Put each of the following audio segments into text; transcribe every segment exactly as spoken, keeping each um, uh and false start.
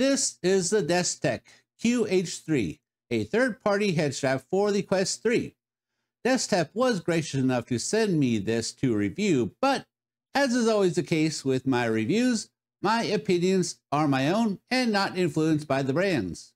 This is the Destek Q H three, a third-party head strap for the Quest three. Destek was gracious enough to send me this to review, but as is always the case with my reviews, my opinions are my own and not influenced by the brands.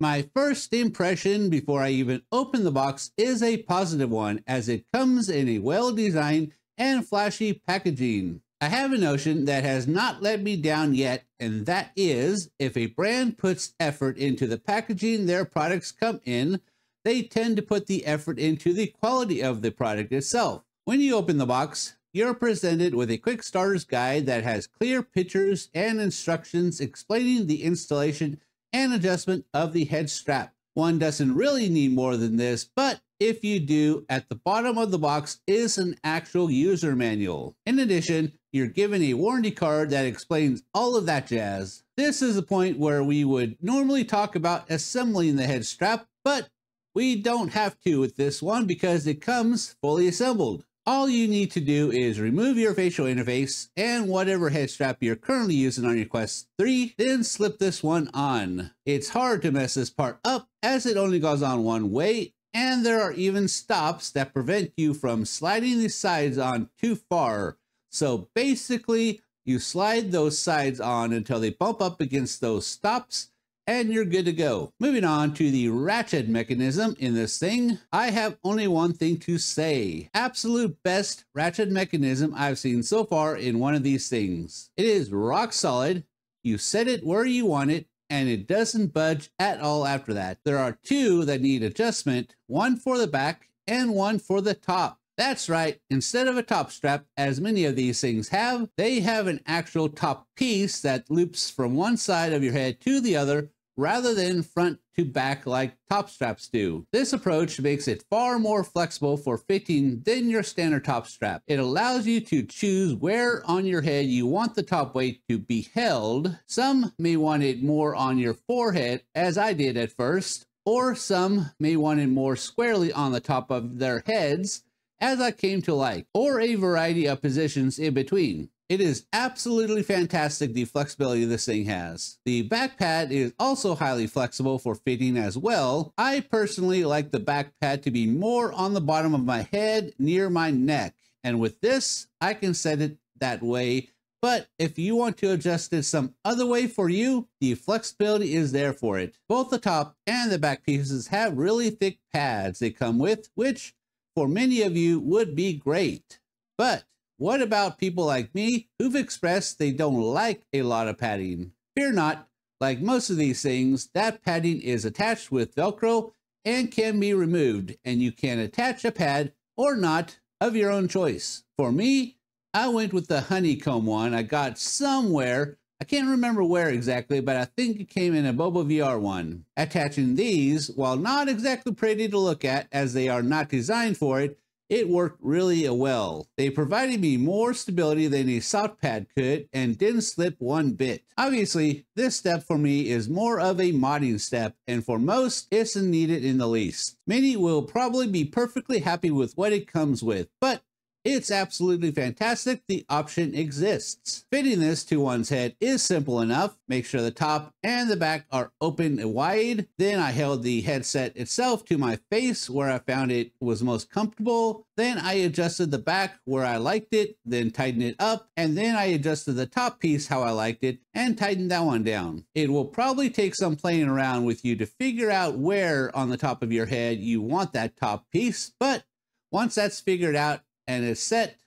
My first impression before I even open the box is a positive one, as it comes in a well-designed and flashy packaging. I have a notion that has not let me down yet, and that is, if a brand puts effort into the packaging their products come in, they tend to put the effort into the quality of the product itself. When you open the box, you're presented with a quick starter's guide that has clear pictures and instructions explaining the installation and adjustment of the head strap. One doesn't really need more than this, but if you do, at the bottom of the box is an actual user manual. In addition, you're given a warranty card that explains all of that jazz. This is the point where we would normally talk about assembling the head strap, but we don't have to with this one because it comes fully assembled. All you need to do is remove your facial interface and whatever head strap you're currently using on your Quest three, then slip this one on. It's hard to mess this part up as it only goes on one way, and there are even stops that prevent you from sliding the sides on too far. So basically, you slide those sides on until they bump up against those stops, and you're good to go. Moving on to the ratchet mechanism in this thing, I have only one thing to say. Absolute best ratchet mechanism I've seen so far in one of these things. It is rock solid, you set it where you want it, and it doesn't budge at all after that. There are two that need adjustment, one for the back and one for the top. That's right, instead of a top strap, as many of these things have, they have an actual top piece that loops from one side of your head to the other rather than front to back like top straps do. This approach makes it far more flexible for fitting than your standard top strap. It allows you to choose where on your head you want the top weight to be held. Some may want it more on your forehead, as I did at first, or some may want it more squarely on the top of their heads, as I came to like, or a variety of positions in between. It is absolutely fantastic the flexibility this thing has. The back pad is also highly flexible for fitting as well. I personally like the back pad to be more on the bottom of my head near my neck, and with this, I can set it that way. But if you want to adjust it some other way for you, the flexibility is there for it. Both the top and the back pieces have really thick pads they come with, which for many of you would be great. But what about people like me who've expressed they don't like a lot of padding? Fear not, like most of these things, that padding is attached with Velcro and can be removed, and you can attach a pad or not of your own choice. For me, I went with the honeycomb one I got somewhere. I can't remember where exactly, but I think it came in a BoboVR one. Attaching these, while not exactly pretty to look at as they are not designed for it, it worked really well. They provided me more stability than a soft pad could and didn't slip one bit. Obviously, this step for me is more of a modding step, and for most, it's isn't needed in the least. Many will probably be perfectly happy with what it comes with, but it's absolutely fantastic the option exists. Fitting this to one's head is simple enough. Make sure the top and the back are open and wide. Then I held the headset itself to my face where I found it was most comfortable. Then I adjusted the back where I liked it, then tightened it up. And then I adjusted the top piece how I liked it and tightened that one down. It will probably take some playing around with you to figure out where on the top of your head you want that top piece. But once that's figured out, and it's set,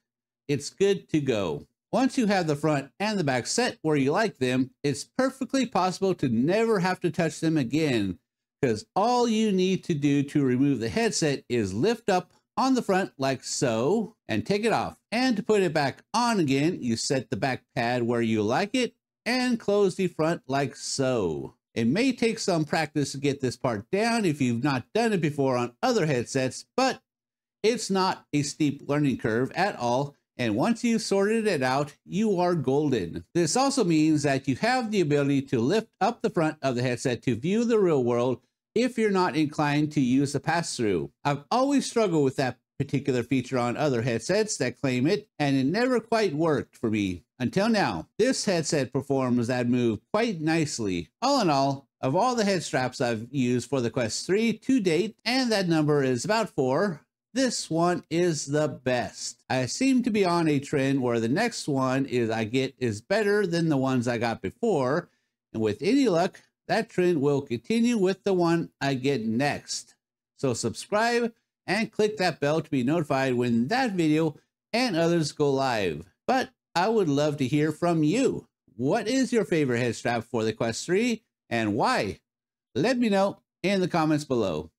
it's good to go. Once you have the front and the back set where you like them, it's perfectly possible to never have to touch them again, because all you need to do to remove the headset is lift up on the front like so and take it off. And to put it back on again, you set the back pad where you like it and close the front like so. It may take some practice to get this part down if you've not done it before on other headsets, but it's not a steep learning curve at all, and once you've sorted it out, you are golden. This also means that you have the ability to lift up the front of the headset to view the real world if you're not inclined to use the pass-through. I've always struggled with that particular feature on other headsets that claim it, and it never quite worked for me until now. This headset performs that move quite nicely. All in all, of all the head straps I've used for the Quest three to date, and that number is about four, this one is the best. I seem to be on a trend where the next one is I get is better than the ones I got before, and with any luck, that trend will continue with the one I get next. So subscribe and click that bell to be notified when that video and others go live. But I would love to hear from you. What is your favorite head strap for the Quest three and why? Let me know in the comments below.